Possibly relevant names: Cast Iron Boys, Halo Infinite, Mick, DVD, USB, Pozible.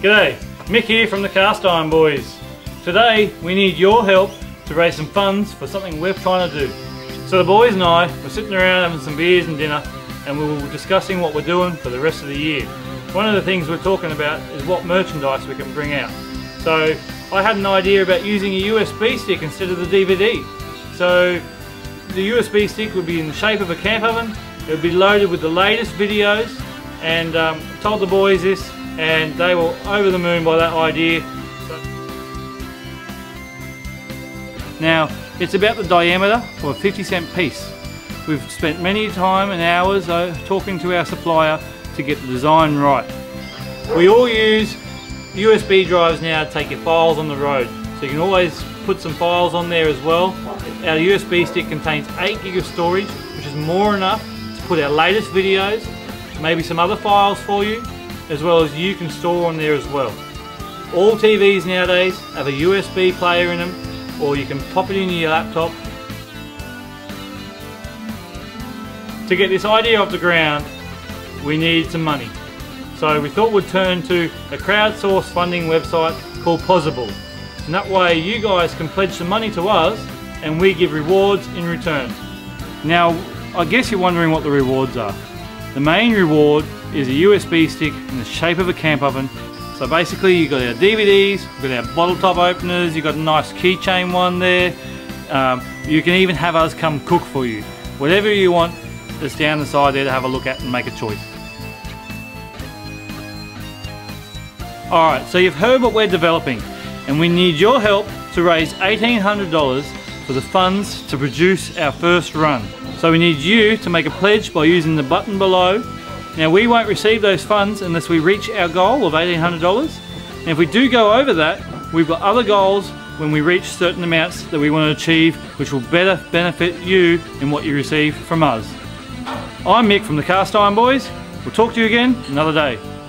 G'day, Mick here from the Cast Iron Boys. Today we need your help to raise some funds for something we're trying to do. So the boys and I were sitting around having some beers and dinner, and we were discussing what we're doing for the rest of the year. One of the things we're talking about is what merchandise we can bring out. So I had an idea about using a USB stick instead of the DVD. So the USB stick would be in the shape of a camp oven. It would be loaded with the latest videos, and told the boys this, and they were over the moon by that idea. Now, it's about the diameter of a 50-cent piece. We've spent many time and hours talking to our supplier to get the design right. We all use USB drives now to take your files on the road, so you can always put some files on there as well. Our USB stick contains 8 gig of storage, which is more than enough to put our latest videos, maybe some other files for you, as well as you can store on there as well. All TVs nowadays have a USB player in them, or you can pop it into your laptop. To get this idea off the ground, we need some money. So we thought we'd turn to a crowdsourced funding website called Pozible. And that way you guys can pledge some money to us and we give rewards in return. Now, I guess you're wondering what the rewards are. The main reward is a USB stick in the shape of a camp oven. So basically you've got our DVDs, you've got our bottle top openers, you've got a nice keychain one there. You can even have us come cook for you. Whatever you want, it's down the side there to have a look at and make a choice. Alright, so you've heard what we're developing, and we need your help to raise $1,800 for the funds to produce our first run. So we need you to make a pledge by using the button below. Now, we won't receive those funds unless we reach our goal of $1,800, and if we do go over that, we've got other goals when we reach certain amounts that we want to achieve, which will better benefit you in what you receive from us. I'm Mick from the Cast Iron Boys. We'll talk to you again another day.